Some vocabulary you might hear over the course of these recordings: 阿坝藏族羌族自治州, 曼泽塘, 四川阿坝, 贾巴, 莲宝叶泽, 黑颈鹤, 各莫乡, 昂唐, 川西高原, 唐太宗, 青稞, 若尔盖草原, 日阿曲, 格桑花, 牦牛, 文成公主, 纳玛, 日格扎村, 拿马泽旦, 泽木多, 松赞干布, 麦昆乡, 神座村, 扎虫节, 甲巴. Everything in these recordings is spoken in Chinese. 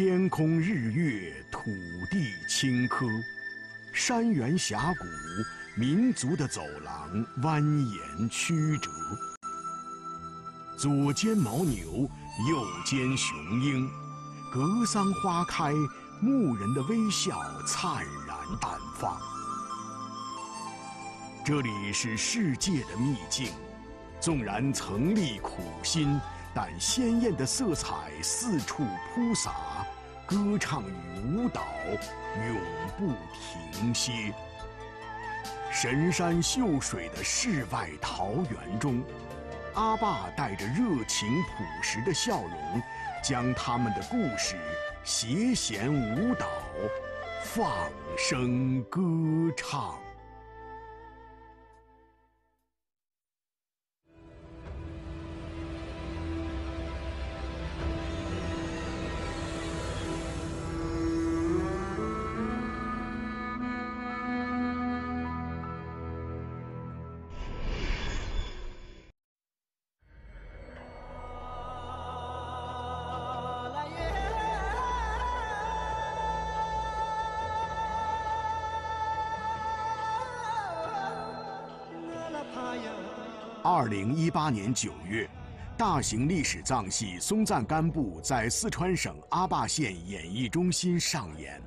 天空日月，土地青稞，山原峡谷，民族的走廊蜿蜒曲折。左肩牦牛，右肩雄鹰，格桑花开，牧人的微笑灿然淡放。这里是世界的秘境，纵然曾历苦辛。 但鲜艳的色彩四处铺洒，歌唱与舞蹈永不停歇。神山秀水的世外桃源中，阿爸带着热情朴实的笑容，将他们的故事携弦舞蹈，放声歌唱。 2018年9月，大型历史藏戏《松赞干布》在四川省阿坝县演艺中心上演。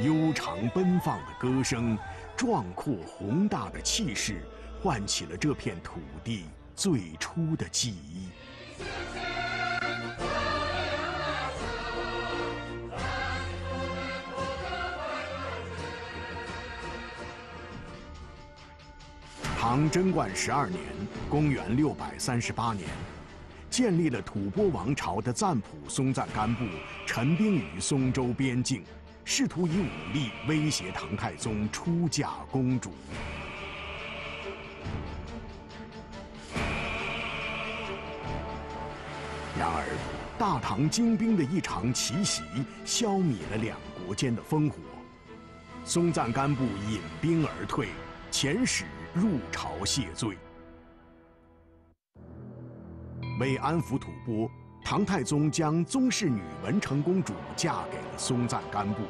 悠长奔放的歌声，壮阔宏大的气势，唤起了这片土地最初的记忆。 唐贞观12年（公元638年），建立了吐蕃王朝的赞普松赞干布陈兵于松州边境，试图以武力威胁唐太宗出嫁公主。然而，大唐精兵的一场奇袭消弭了两国间的烽火，松赞干布引兵而退，遣使。 入朝谢罪。为安抚吐蕃，唐太宗将宗室女文成公主嫁给了松赞干布。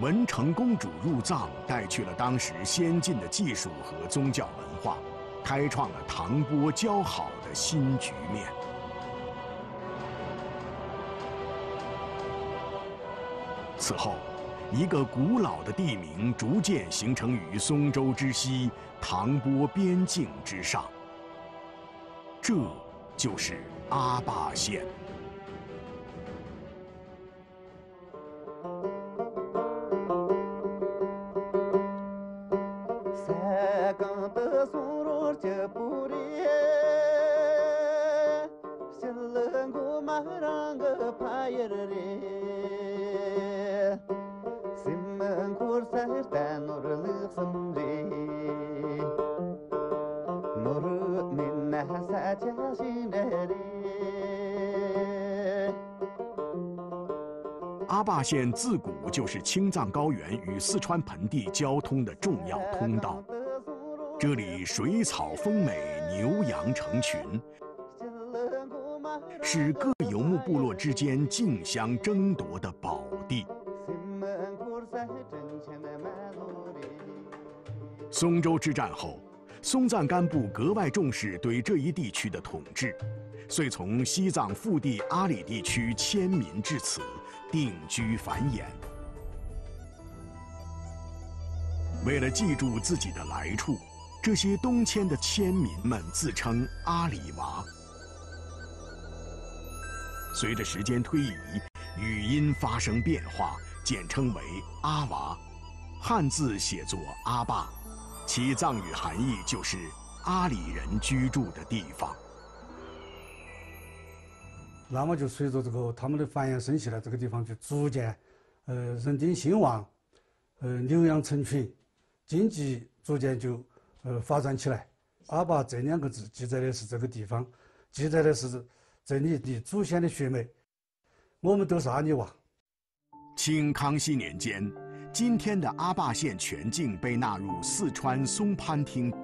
文成公主入藏，带去了当时先进的技术和宗教文化，开创了唐蕃交好的新局面。此后，一个古老的地名逐渐形成于松州之西。 唐蕃边境之上，这就是阿坝县。阿坝县自古就是青藏高原与四川盆地交通的重要通道，这里水草丰美，牛羊成群，是各游牧部落之间竞相争夺的宝地。 松州之战后，松赞干布格外重视对这一地区的统治，遂从西藏腹地阿里地区迁民至此，定居繁衍。为了记住自己的来处，这些东迁的迁民们自称阿里娃。随着时间推移，语音发生变化，简称为阿娃，汉字写作阿坝。 其藏语含义就是阿里人居住的地方。那么就随着这个他们的繁衍生息呢，这个地方就逐渐，人丁兴旺，牛羊成群，经济逐渐就发展起来。阿坝这两个字记载的是这个地方，记载的是这里的祖先的血脉，我们都是阿里娃。清康熙年间。 今天的阿坝县全境被纳入四川松潘厅。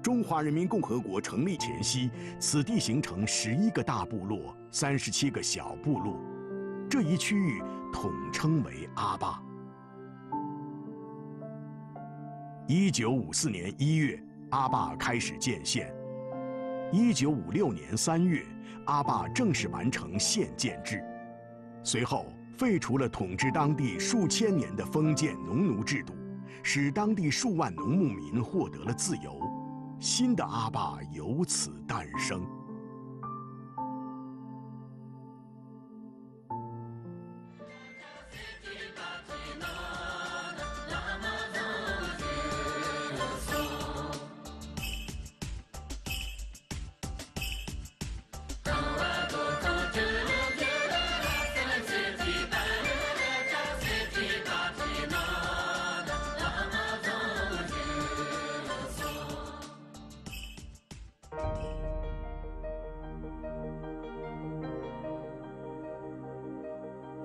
中华人民共和国成立前夕，此地形成11个大部落、37个小部落，这一区域统称为阿坝。1954年1月，阿坝开始建县。1956年3月，阿坝正式完成县建制。随后，废除了统治当地数千年的封建农奴制度，使当地数万农牧民获得了自由。 新的阿坝由此诞生。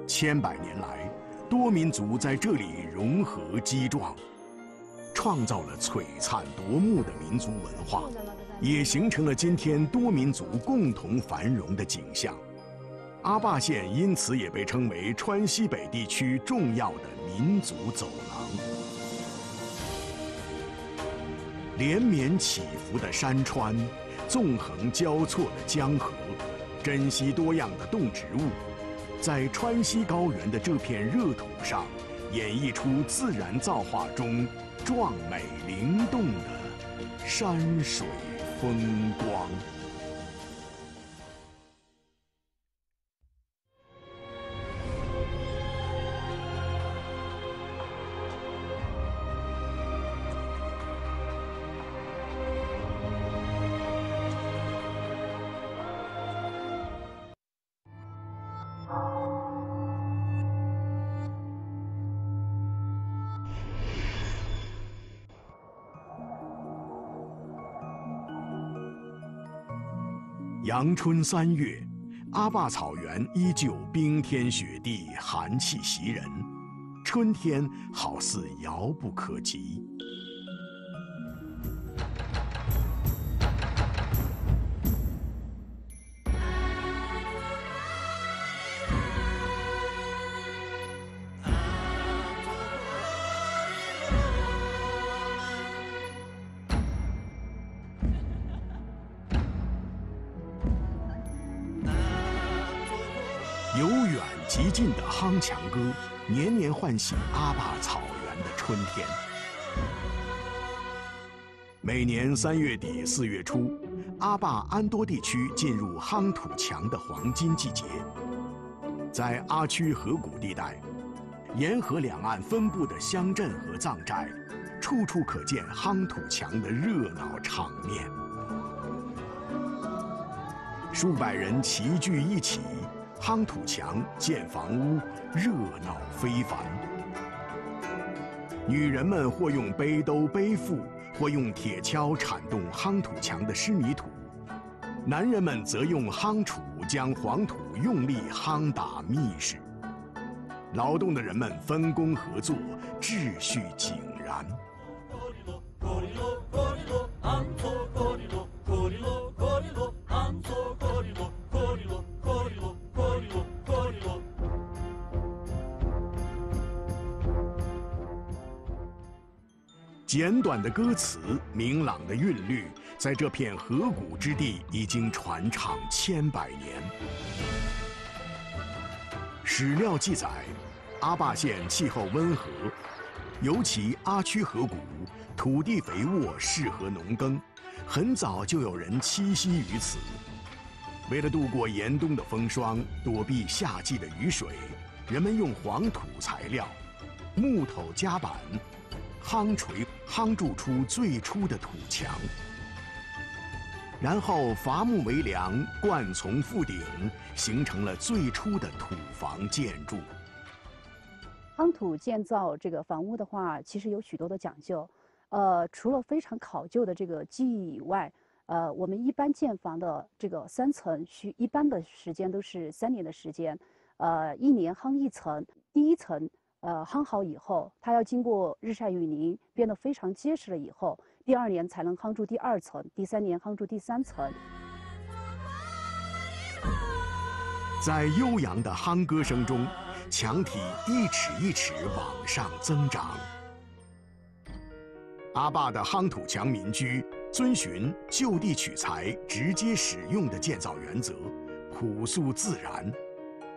100年来，多民族在这里融合激撞，创造了璀璨夺目的民族文化，也形成了今天多民族共同繁荣的景象。阿坝县因此也被称为川西北地区重要的民族走廊。连绵起伏的山川，纵横交错的江河，珍稀多样的动植物。 在川西高原的这片热土上，演绎出自然造化中壮美灵动的山水风光。阳春3月，阿坝草原依旧冰天雪地，寒气袭人，春天好似遥不可及。由远及近的夯墙歌，年年唤醒阿坝草原的春天。每年3月底4月初，阿坝安多地区进入夯土墙的黄金季节。在阿区河谷地带，沿河两岸分布的乡镇和藏寨，处处可见夯土墙的热闹场面。数百人齐聚一起。 夯土墙建房屋，热闹非凡。女人们或用背兜背负，或用铁锹铲动夯土墙的湿泥土；男人们则用夯杵将黄土用力夯打密实。劳动的人们分工合作，秩序井然。 简短的歌词，明朗的韵律，在这片河谷之地已经传唱千百年。史料记载，阿坝县气候温和，尤其阿区河谷土地肥沃，适合农耕，很早就有人栖息于此。为了度过严冬的风霜，躲避夏季的雨水，人们用黄土材料、木头夹板。 夯锤夯筑出最初的土墙，然后伐木为梁，灌丛覆顶，形成了最初的土房建筑。夯土建造这个房屋的话，其实有许多的讲究。除了非常考究的这个技艺以外，我们一般建房的这个3层需一般的时间都是3年的时间，1年夯一层，第一层。 夯好以后，它要经过日晒雨淋，变得非常结实了以后，第二年才能夯住第二层，第三年夯住第三层。在悠扬的夯歌声中，墙体一尺一尺往上增长。阿坝的夯土墙民居遵循就地取材、直接使用的建造原则，朴素自然。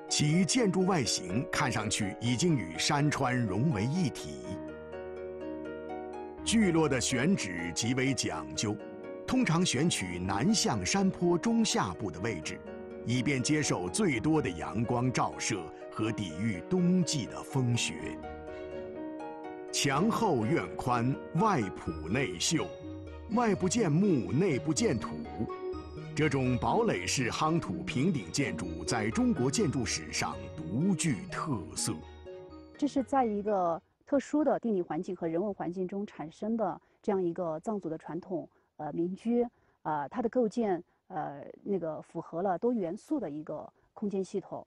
其建筑外形看上去已经与山川融为一体。聚落的选址极为讲究，通常选取南向山坡中下部的位置，以便接受最多的阳光照射和抵御冬季的风雪。墙厚院宽，外朴内秀，外不见木，内不见土。 这种堡垒式夯土平顶建筑在中国建筑史上独具特色。这是在一个特殊的地理环境和人文环境中产生的这样一个藏族的传统民居它的构建符合了多元素的一个空间系统，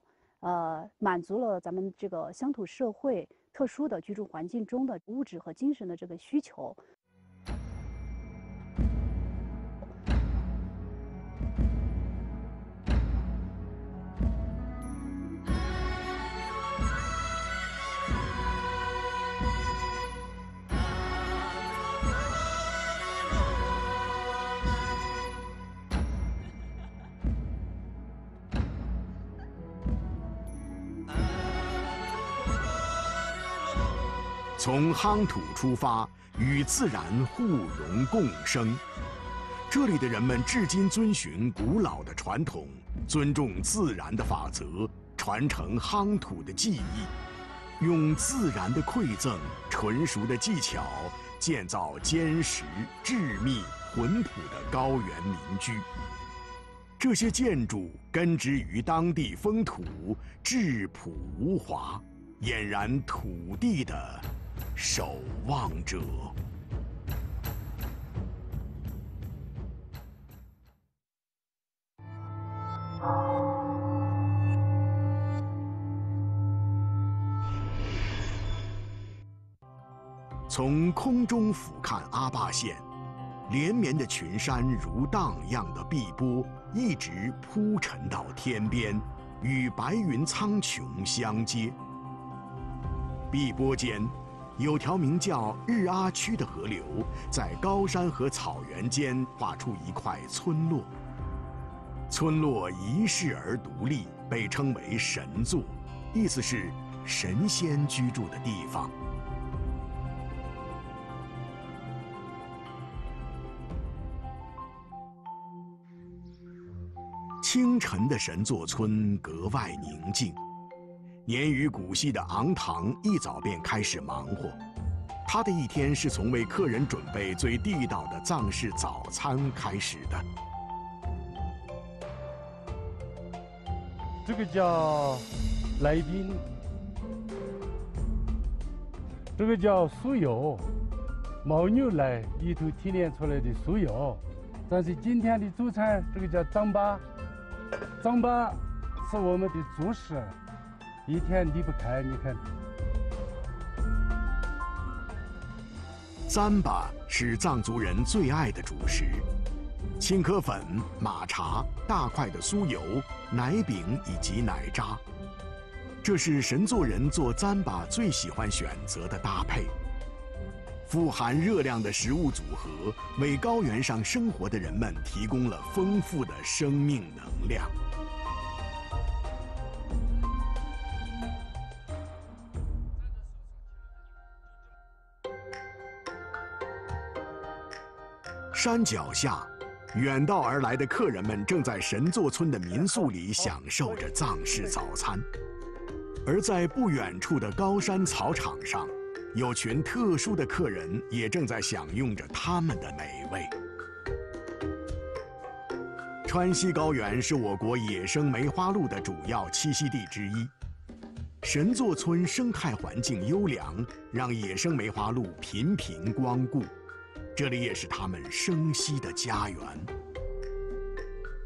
满足了咱们这个乡土社会特殊的居住环境中的物质和精神的这个需求。 从夯土出发，与自然互融共生。这里的人们至今遵循古老的传统，尊重自然的法则，传承夯土的技艺，用自然的馈赠、纯熟的技巧，建造坚实、致密、浑朴的高原民居。这些建筑根植于当地风土，质朴无华，俨然土地的 守望者。从空中俯瞰阿坝县，连绵的群山如荡漾的碧波，一直铺陈到天边，与白云苍穹相接。碧波间， 有条名叫日阿曲的河流，在高山和草原间划出一块村落。村落遗世而独立，被称为神座，意思是神仙居住的地方。清晨的神座村格外宁静。 年逾古稀的昂唐一早便开始忙活，他的一天是从为客人准备最地道的藏式早餐开始的。这个叫来宾，这个叫酥油，牦牛奶里头提炼出来的酥油。但是今天的主餐，这个叫糌粑，糌粑是我们的主食。 一天离不开，你看。糌粑是藏族人最爱的主食，青稞粉、马茶、大块的酥油、奶饼以及奶渣，这是神座人做糌粑最喜欢选择的搭配。富含热量的食物组合，为高原上生活的人们提供了丰富的生命能量。 山脚下，远道而来的客人们正在神座村的民宿里享受着藏式早餐，而在不远处的高山草场上，有群特殊的客人也正在享用着他们的美味。川西高原是我国野生梅花鹿的主要栖息地之一，神座村生态环境优良，让野生梅花鹿频频光顾。 这里也是他们生息的家园。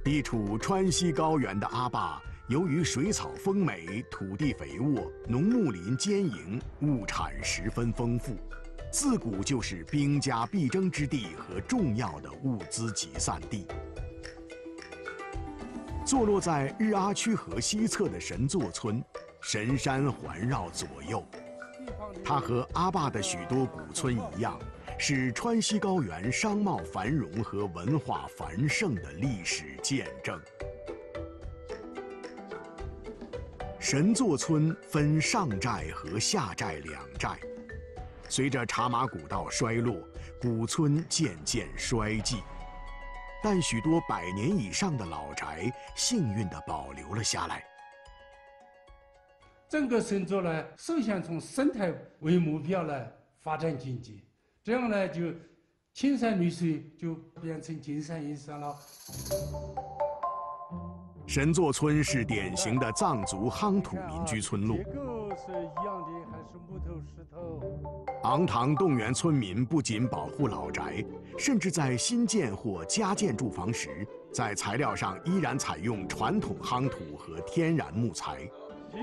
地处川西高原的阿坝，由于水草丰美、土地肥沃、农牧林兼营，物产十分丰富，自古就是兵家必争之地和重要的物资集散地。坐落在日阿区河西侧的神座村，神山环绕左右。它和阿坝的许多古村一样，是川西高原商贸繁荣和文化繁盛的历史见证。 神座村分上寨和下寨两寨，随着茶马古道衰落，古村渐渐衰寂，但许多百年以上的老宅幸运地保留了下来。整个神座呢，首先从生态为目标呢发展经济，这样呢就青山绿水就变成金山银山了。 神座村是典型的藏族夯土民居村落，结构是一样的，还是木头石头。昂塘动员村民不仅保护老宅，甚至在新建或加建住房时，在材料上依然采用传统夯土和天然木材，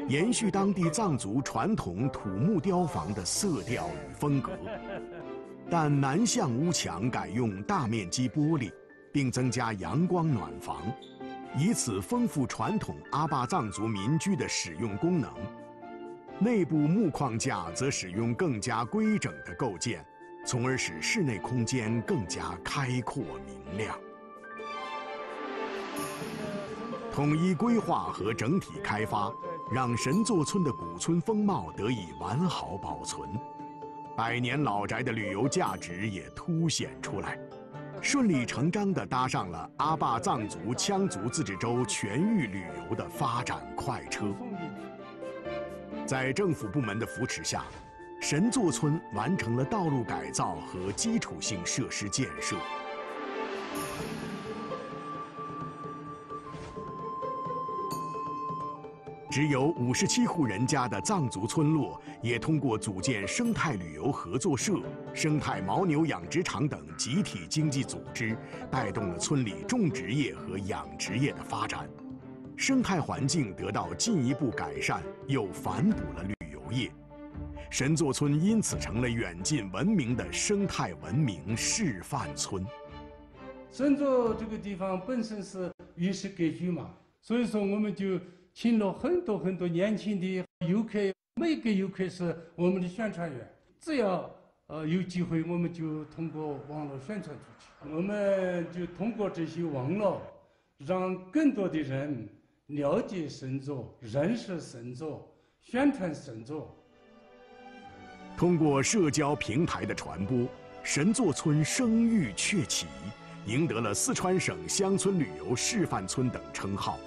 延续当地藏族传统土木雕房的色调与风格。但南向屋墙改用大面积玻璃，并增加阳光暖房。 以此丰富传统阿坝藏族民居的使用功能，内部木框架则使用更加规整的构件，从而使室内空间更加开阔明亮。统一规划和整体开发，让神座村的古村风貌得以完好保存，百年老宅的旅游价值也凸显出来。 顺理成章地搭上了阿坝藏族羌族自治州全域旅游的发展快车。在政府部门的扶持下，神座村完成了道路改造和基础性设施建设。只有57户人家的藏族村落，也通过组建生态旅游合作社、生态牦牛养殖场等集体经济组织，带动了村里种植业和养殖业的发展，生态环境得到进一步改善，又反哺了旅游业。神座村因此成了远近闻名的生态文明示范村。神座这个地方本身是与世隔绝嘛，所以说我们就 请了很多年轻的游客，每个游客是我们的宣传员。只要有机会，我们就通过网络宣传出去。我们就通过这些网络，让更多的人了解神座、认识神座、宣传神座。通过社交平台的传播，神座村声誉鹊起，赢得了四川省乡村旅游示范村等称号。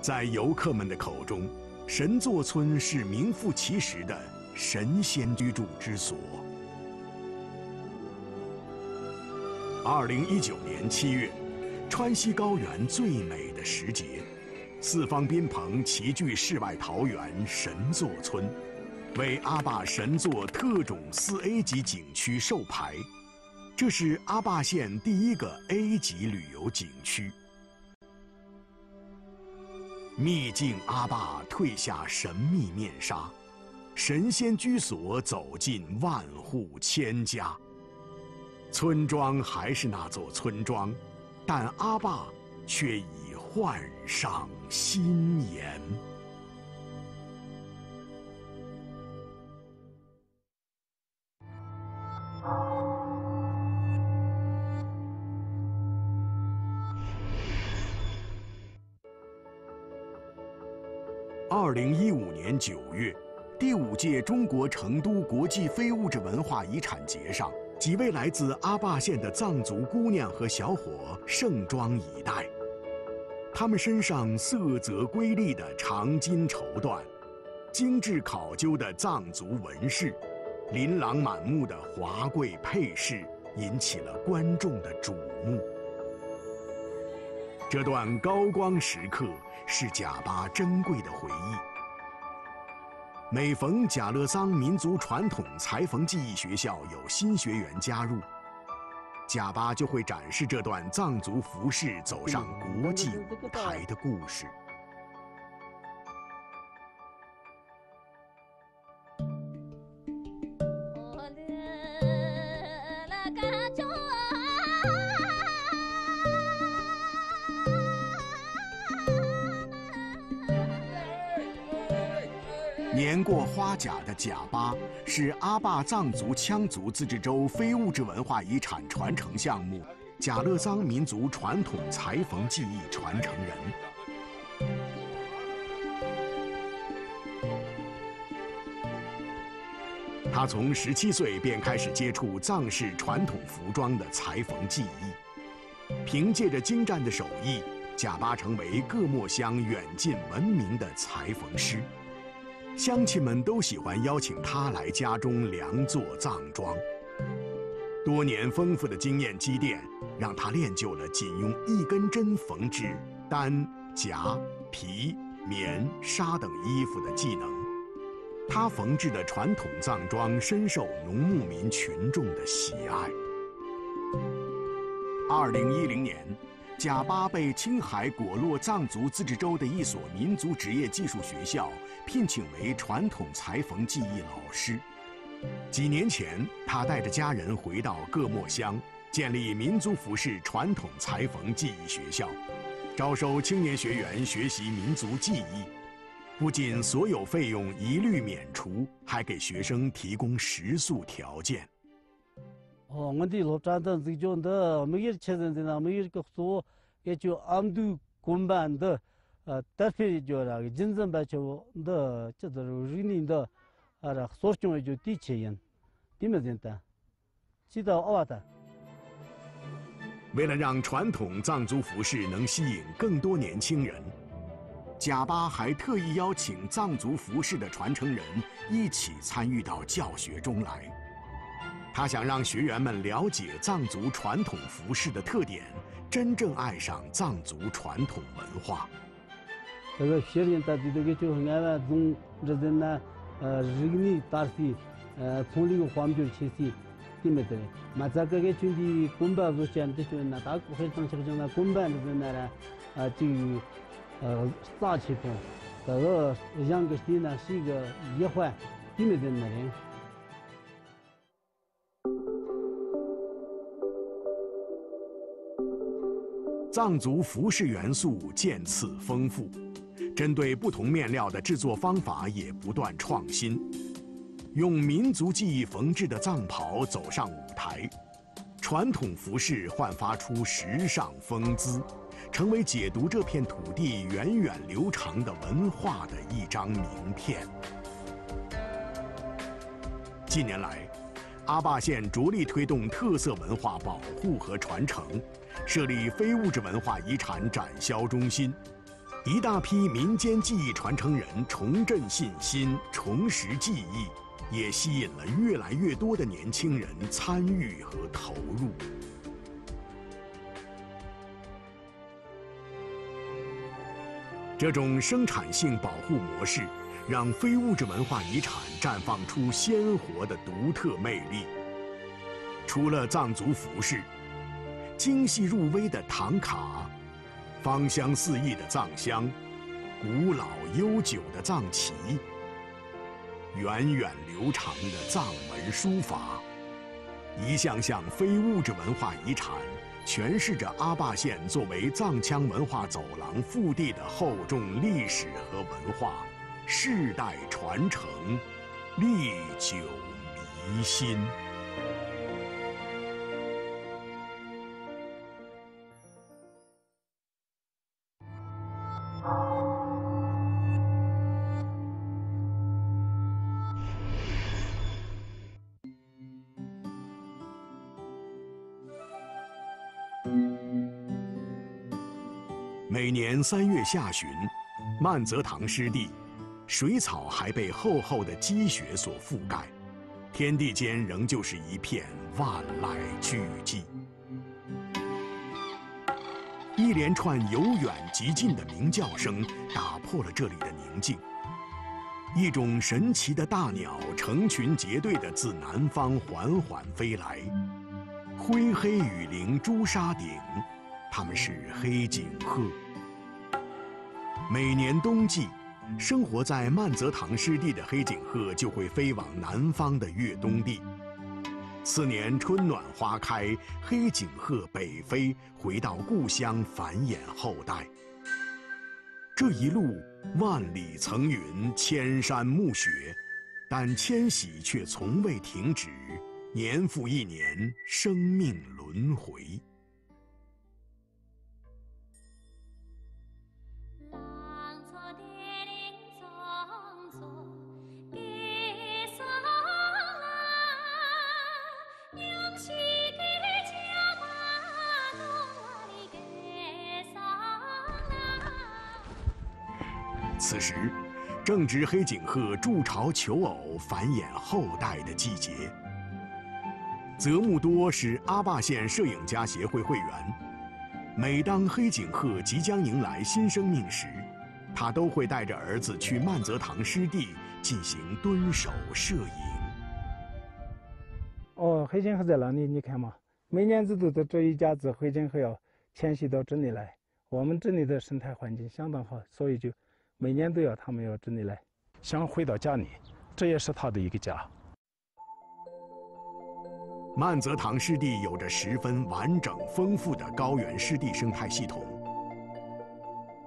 在游客们的口中，神座村是名副其实的神仙居住之所。2019年7月，川西高原最美的时节，四方宾朋齐聚世外桃源神座村，为阿坝神座特种4A 级景区授牌，这是阿坝县第一个 A 级旅游景区。 秘境阿坝褪下神秘面纱，神仙居所走进万户千家。村庄还是那座村庄，但阿坝却已换上新颜。2015年9月，第5届中国成都国际非物质文化遗产节上，几位来自阿坝县的藏族姑娘和小伙盛装以待。他们身上色泽瑰丽的长金绸缎，精致考究的藏族纹饰，琳琅满目的华贵配饰，引起了观众的瞩目。 这段高光时刻是贾巴珍贵的回忆。每逢贾勒桑民族传统裁缝技艺学校有新学员加入，贾巴就会展示这段藏族服饰走上国际舞台的故事。年过花甲的甲巴是阿坝藏族羌族自治州非物质文化遗产传承项目甲勒臧民族传统裁缝技艺传承人。 他从17岁便开始接触藏式传统服装的裁缝技艺，凭借着精湛的手艺，甲巴成为各莫乡远近闻名的裁缝师。乡亲们都喜欢邀请他来家中量做藏装。多年丰富的经验积淀，让他练就了仅用一根针缝制单、夹、皮、棉、纱等衣服的技能。 他缝制的传统藏装深受农牧民群众的喜爱。2010年，甲巴被青海果洛藏族自治州的一所民族职业技术学校聘请为传统裁缝技艺老师。几年前，他带着家人回到各莫乡，建立民族服饰传统裁缝技艺学校，招收青年学员学习民族技艺。 不仅所有费用一律免除，还给学生提供食宿条件。为了让传统藏族服饰能吸引更多年轻人。 甲巴还特意邀请藏族服饰的传承人一起参与到教学中来，他想让学员们了解藏族传统服饰的特点，真正爱上藏族传统文化。大气风，这个杨格西呢是一个野花，你们怎么人？藏族服饰元素渐次丰富，针对不同面料的制作方法也不断创新，用民族技艺缝制的藏袍走上舞台，传统服饰焕发出时尚风姿。 成为解读这片土地源远流长的文化的一张名片。近年来，阿坝县着力推动特色文化保护和传承，设立非物质文化遗产展销中心，一大批民间技艺传承人重振信心、重拾技艺，也吸引了越来越多的年轻人参与和投入。 这种生产性保护模式，让非物质文化遗产绽放出鲜活的独特魅力。除了藏族服饰，精细入微的唐卡，芳香四溢的藏香，古老悠久的藏旗，源远流长的藏文书法，一项项非物质文化遗产。 诠释着阿坝县作为藏羌文化走廊腹地的厚重历史和文化，世代传承，历久弥新。每年3月下旬，曼泽塘湿地，水草还被厚厚的积雪所覆盖，天地间仍旧是一片万籁俱寂。一连串由远及近的鸣叫声打破了这里的宁静。一种神奇的大鸟成群结队地自南方缓缓飞来，灰黑羽翎朱砂顶，它们是黑颈鹤。 每年冬季，生活在曼泽塘湿地的黑颈鹤就会飞往南方的越冬地。次年春暖花开，黑颈鹤北飞，回到故乡繁衍后代。这一路万里层云，千山暮雪，但迁徙却从未停止，年复一年，生命轮回。 此时，正值黑颈鹤筑巢求偶、繁衍后代的季节。泽木多是阿坝县摄影家协会会员。每当黑颈鹤即将迎来新生命时，他都会带着儿子去曼泽塘湿地进行蹲守摄影。哦，黑颈鹤在哪里？你看嘛，每年子都这一家子黑颈鹤要迁徙到这里来。我们这里的生态环境相当好，所以就。 每年都要他们要这里来，想回到家里，这也是他的一个家。曼泽塘湿地有着十分完整丰富的高原湿地生态系统，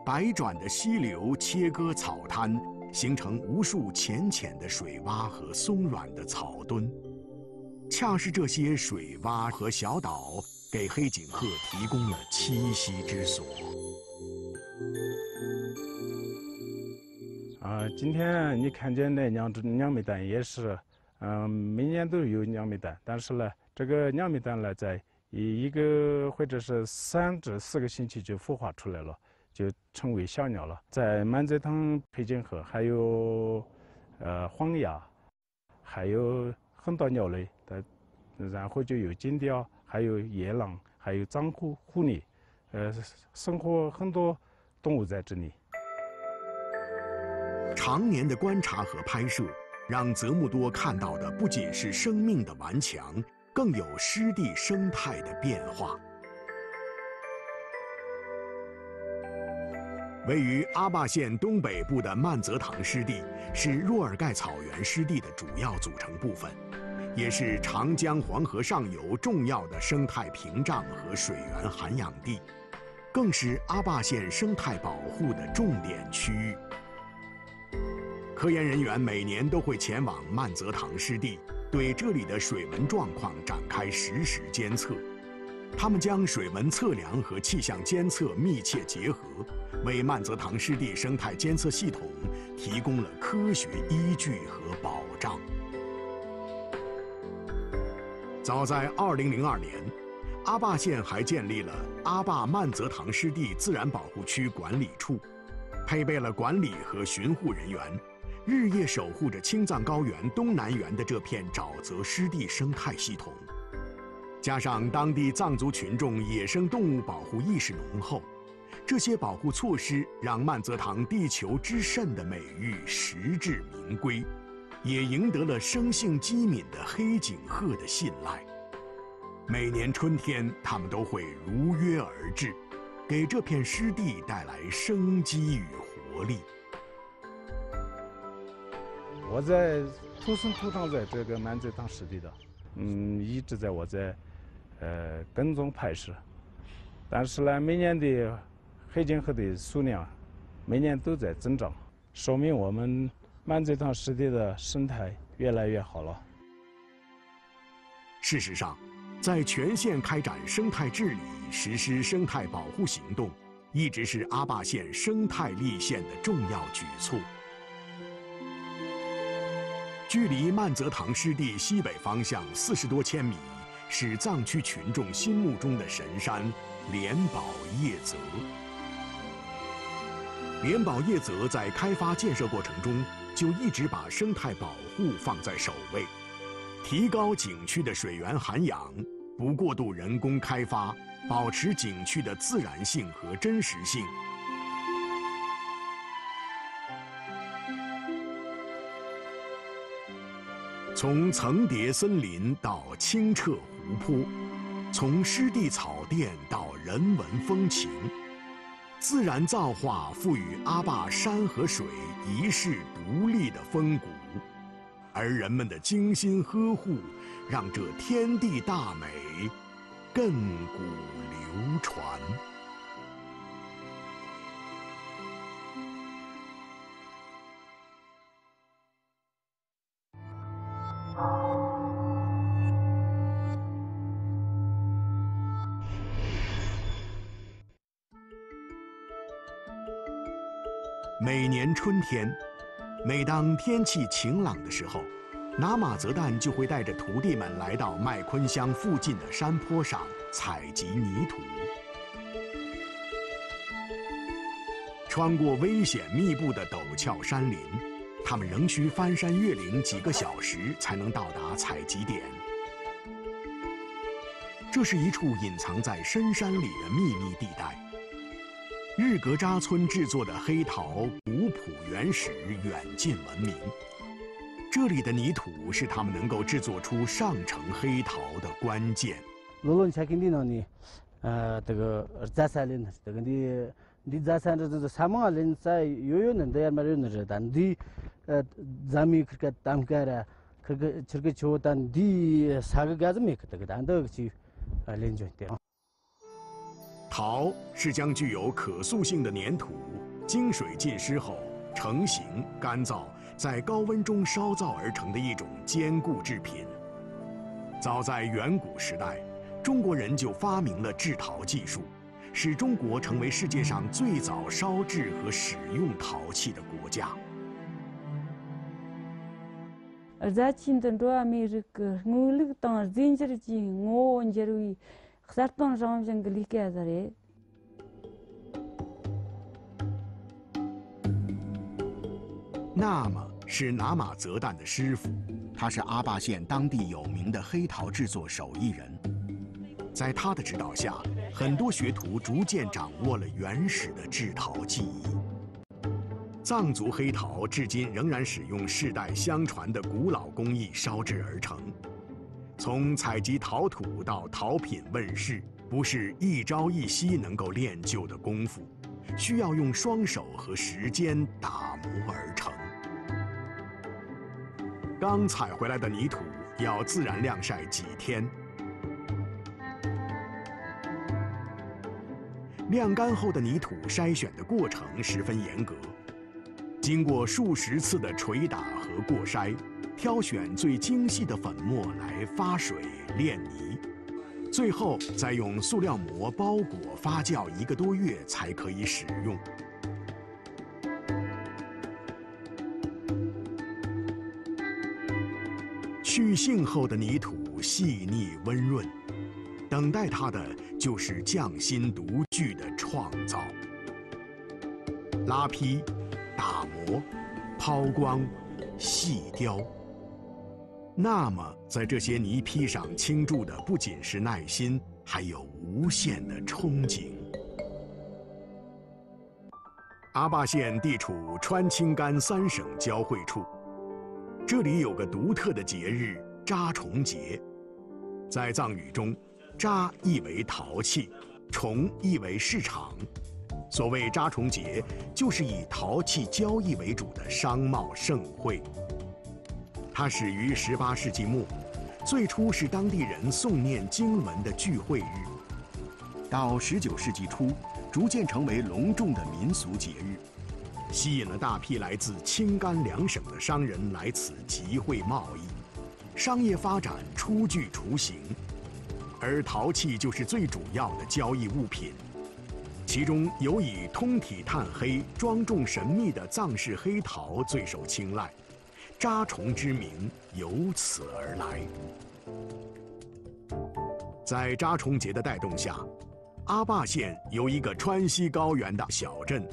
百转的溪流切割草滩，形成无数浅浅的水洼和松软的草墩。恰是这些水洼和小岛，给黑颈鹤提供了栖息之所。 今天你看见那娘妹蛋也是，每年都有娘妹蛋，但是呢，这个娘妹蛋呢，在一个或者是3至4个星期就孵化出来了，就成为小鸟了。在满泽塘黑颈鹤，还有黄鸦，还有很多鸟类的，然后就有金雕，还有野狼，还有藏狐、狐狸，生活很多动物在这里。 常年的观察和拍摄，让泽木多看到的不仅是生命的顽强，更有湿地生态的变化。位于阿坝县东北部的曼泽塘湿地是若尔盖草原湿地的主要组成部分，也是长江黄河上游重要的生态屏障和水源涵养地，更是阿坝县生态保护的重点区域。 科研人员每年都会前往曼泽塘湿地，对这里的水文状况展开实时监测。他们将水文测量和气象监测密切结合，为曼泽塘湿地生态监测系统提供了科学依据和保障。早在2002年，阿坝县还建立了阿坝曼泽塘湿地自然保护区管理处，配备了管理和巡护人员。 日夜守护着青藏高原东南缘的这片沼泽湿地生态系统，加上当地藏族群众野生动物保护意识浓厚，这些保护措施让曼泽塘“地球之肾”的美誉实至名归，也赢得了生性机敏的黑颈鹤的信赖。每年春天，它们都会如约而至，给这片湿地带来生机与活力。 我在土生土长在这个满泽塘湿地的，一直在我在，跟踪拍摄，但是呢，每年的黑颈鹤的数量每年都在增长，说明我们满泽塘湿地的生态越来越好了。事实上，在全县开展生态治理、实施生态保护行动，一直是阿坝县生态立县的重要举措。 距离曼泽塘湿地西北方向40多千米，是藏区群众心目中的神山——莲宝叶泽。莲宝叶泽在开发建设过程中，就一直把生态保护放在首位，提高景区的水源涵养，不过度人工开发，保持景区的自然性和真实性。 从层叠森林到清澈湖泊，从湿地草甸到人文风情，自然造化赋予阿坝山和水一世独立的风骨，而人们的精心呵护，让这天地大美亘古流传。每年春天，每当天气晴朗的时候，拿马泽旦就会带着徒弟们来到麦昆乡附近的山坡上采集泥土。穿过危险密布的陡峭山林，他们仍需翻山越岭几个小时才能到达采集点。这是一处隐藏在深山里的秘密地带。 日格扎村制作的黑陶古朴原始，远近闻名。这里的泥土是他们能够制作出上乘黑陶的关键。陶是将具有可塑性的粘土经水浸湿后成型干燥，在高温中烧造而成的一种坚固制品。早在远古时代，中国人就发明了制陶技术，使中国成为世界上最早烧制和使用陶器的国家。 纳玛是拿马泽旦的师傅，他是阿坝县当地有名的黑陶制作手艺人。在他的指导下，很多学徒逐渐掌握了原始的制陶技艺。藏族黑陶至今仍然使用世代相传的古老工艺烧制而成。 从采集陶土到陶品问世，不是一朝一夕能够练就的功夫，需要用双手和时间打磨而成。刚采回来的泥土要自然晾晒几天，晾干后的泥土筛选的过程十分严格，经过数十次的捶打和过筛。 挑选最精细的粉末来发水炼泥，最后再用塑料膜包裹发酵1个多月才可以使用。去性后的泥土细腻温润，等待它的就是匠心独具的创造。拉坯、打磨、抛光、细雕。 那么，在这些泥坯上倾注的不仅是耐心，还有无限的憧憬。阿坝县地处川青甘3省交汇处，这里有个独特的节日——扎虫节。在藏语中，扎意为陶器，虫意为市场。所谓扎虫节，就是以陶器交易为主的商贸盛会。 它始于18世纪末，最初是当地人诵念经文的聚会日，到19世纪初，逐渐成为隆重的民俗节日，吸引了大批来自青甘2省的商人来此集会贸易，商业发展初具雏形，而陶器就是最主要的交易物品，其中尤以通体炭黑、庄重神秘的藏式黑陶最受青睐。 扎虫之名由此而来。在扎虫节的带动下，阿坝县由一个川西高原的小镇，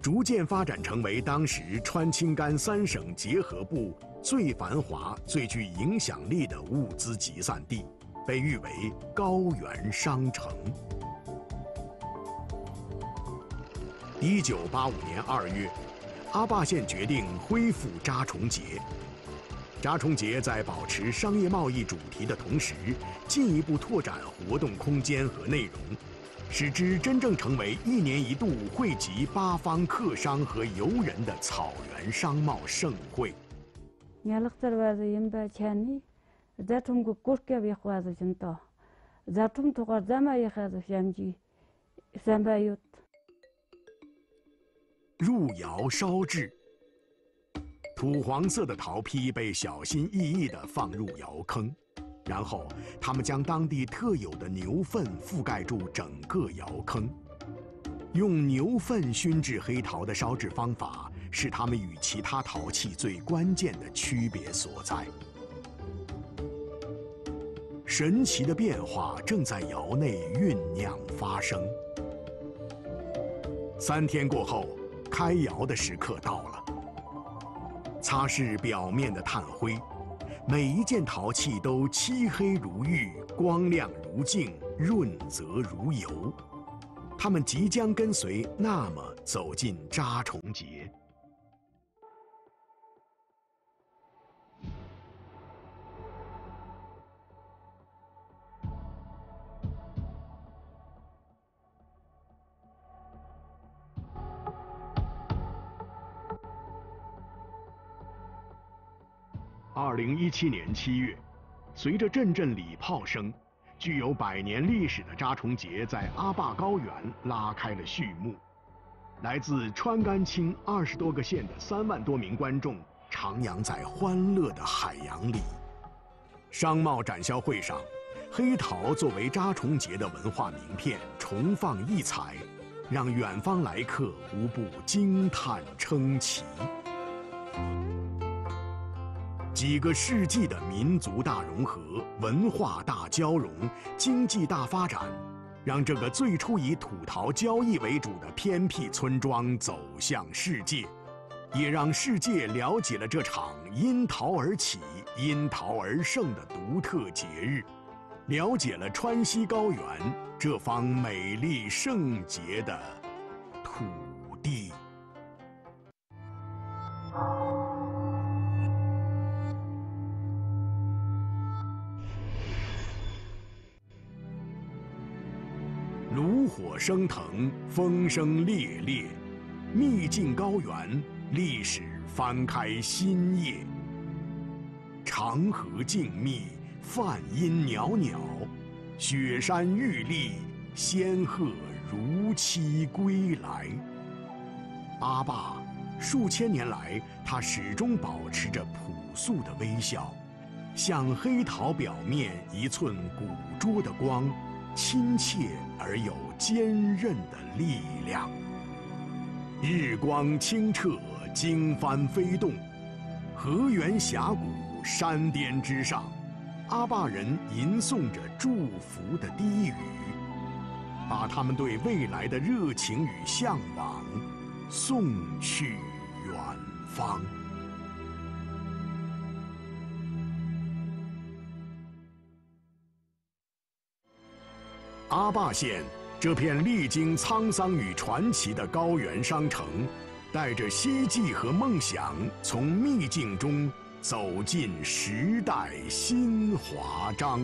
逐渐发展成为当时川青甘3省结合部最繁华、最具影响力的物资集散地，被誉为“高原商城”。1985年2月。 阿坝县决定恢复扎虫节。扎虫节在保持商业贸易主题的同时，进一步拓展活动空间和内容，使之真正成为1年1度汇集8方客商和游人的草原商贸盛会。 入窑烧制，土黄色的陶坯被小心翼翼地放入窑坑，然后他们将当地特有的牛粪覆盖住整个窑坑，用牛粪熏制黑陶的烧制方法，是它们与其他陶器最关键的区别所在。神奇的变化正在窑内酝酿发生。3天过后，开窑的时刻到了。擦拭表面的炭灰，每一件陶器都漆黑如玉，光亮如镜，润泽如油。 他们即将跟随那么走进扎重节。2017年7月，随着阵礼炮声。 具有100年历史的扎重节在阿坝高原拉开了序幕，来自川甘青20多个县的3万多名观众徜徉在欢乐的海洋里。商贸展销会上，黑陶作为扎重节的文化名片重放异彩，让远方来客无不惊叹称奇。几个世纪的民族大融合。 文化大交融、经济大发展，让这个最初以土陶交易为主的偏僻村庄走向世界，也让世界了解了这场因陶而起、因陶而盛的独特节日，了解了川西高原这方美丽圣洁的土地。 炉火升腾，风声猎猎，秘境高原，历史翻开新页。长河静谧，梵音袅袅，雪山玉立，仙鹤如期归来。阿坝，数千年来，它始终保持着朴素的微笑，像黑陶表面1寸古拙的光。 亲切而有坚韧的力量。日光清澈，经幡飞动，河源峡谷，山巅之上，阿坝人吟诵着祝福的低语，把他们对未来的热情与向往送去远方。 阿坝县这片历经沧桑与传奇的高原商城，带着希冀和梦想，从秘境中走进时代新华章。